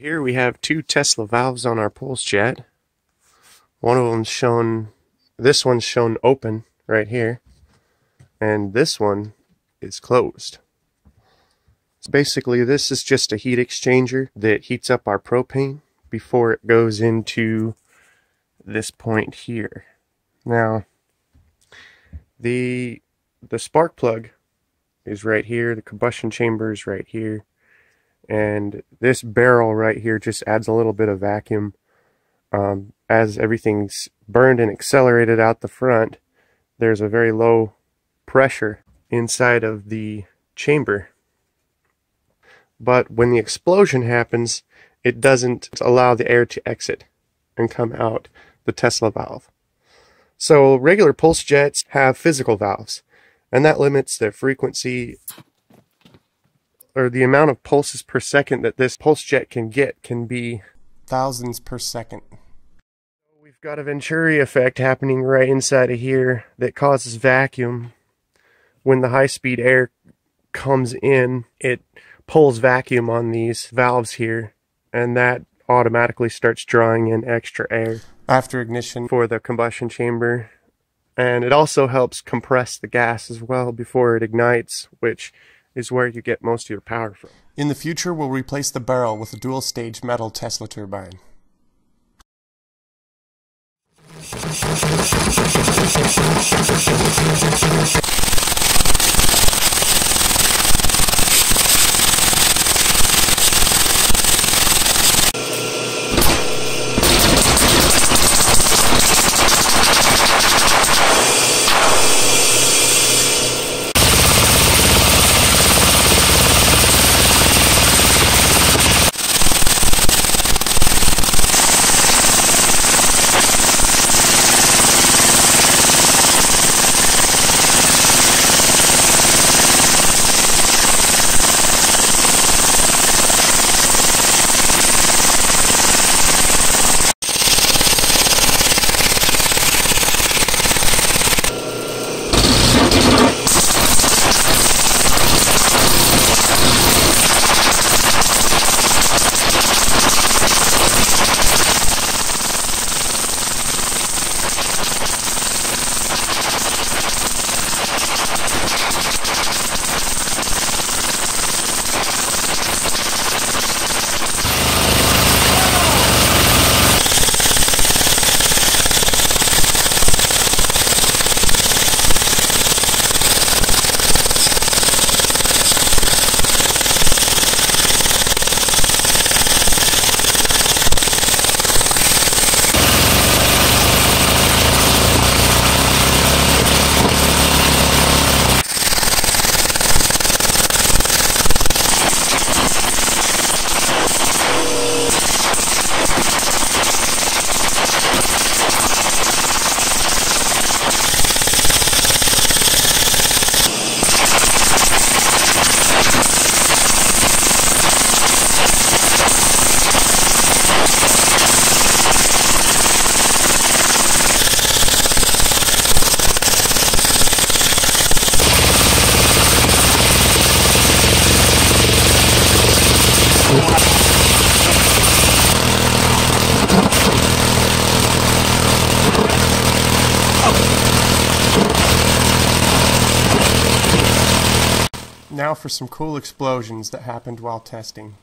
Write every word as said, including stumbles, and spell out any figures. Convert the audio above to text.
Here we have two Tesla valves on our pulse jet. One of them's shown, this one's shown open right here, and this one is closed. So basically this is just a heat exchanger that heats up our propane before it goes into this point here. Now the the spark plug is right here, the combustion chamber is right here, and this barrel right here just adds a little bit of vacuum. Um, as everything's burned and accelerated out the front, there's a very low pressure inside of the chamber. But when the explosion happens, it doesn't allow the air to exit and come out the Tesla valve. So regular pulse jets have physical valves, and that limits the frequency or the amount of pulses per second that this pulse jet can get can be thousands per second. We've got a Venturi effect happening right inside of here that causes vacuum. When the high-speed air comes in, it pulls vacuum on these valves here, and that automatically starts drawing in extra air after ignition for the combustion chamber. And it also helps compress the gas as well before it ignites, which is where you get most of your power from. In the future, we'll replace the barrel with a dual-stage metal Tesla turbine. Now for some cool explosions that happened while testing.